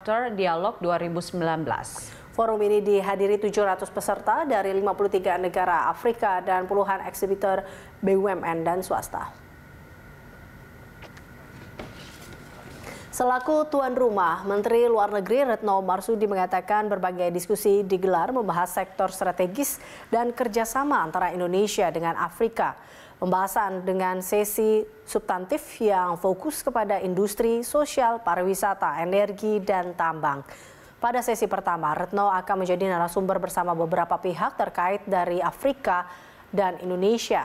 Dialog 2019. Forum ini dihadiri 700 peserta dari 53 negara Afrika dan puluhan eksibitor BUMN dan swasta. Selaku tuan rumah, Menteri Luar Negeri Retno Marsudi mengatakan berbagai diskusi digelar membahas sektor strategis dan kerjasama antara Indonesia dengan Afrika. Pembahasan dengan sesi substantif yang fokus kepada industri, sosial, pariwisata, energi, dan tambang. Pada sesi pertama, Retno akan menjadi narasumber bersama beberapa pihak terkait dari Afrika dan Indonesia.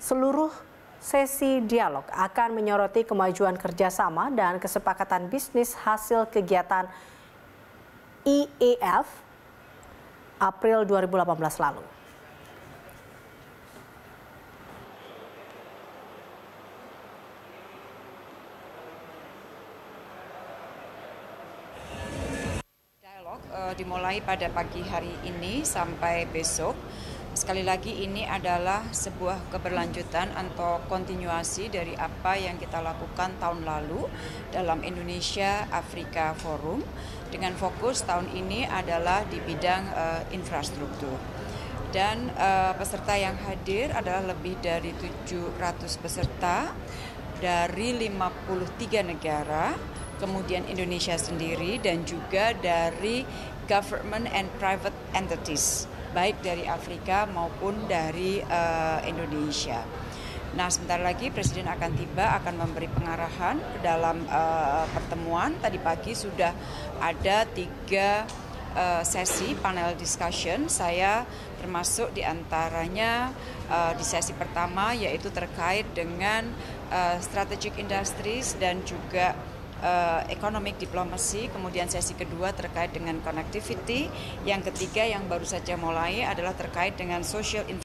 Seluruh sesi dialog akan menyoroti kemajuan kerjasama dan kesepakatan bisnis hasil kegiatan IEF April 2018 lalu. Dialog dimulai pada pagi hari ini sampai besok. Sekali lagi ini adalah sebuah keberlanjutan atau kontinuasi dari apa yang kita lakukan tahun lalu dalam Indonesia Afrika Forum dengan fokus tahun ini adalah di bidang infrastruktur. Dan peserta yang hadir adalah lebih dari 700 peserta dari 53 negara, kemudian Indonesia sendiri dan juga dari government and private entities, baik dari Afrika maupun dari Indonesia. Nah, sebentar lagi Presiden akan tiba, akan memberi pengarahan dalam pertemuan. Tadi pagi sudah ada 3 sesi panel discussion, saya termasuk diantaranya di sesi pertama yaitu terkait dengan strategic industries dan juga economic diplomacy, kemudian sesi kedua terkait dengan connectivity, yang ketiga yang baru saja mulai adalah terkait dengan social infrastructure.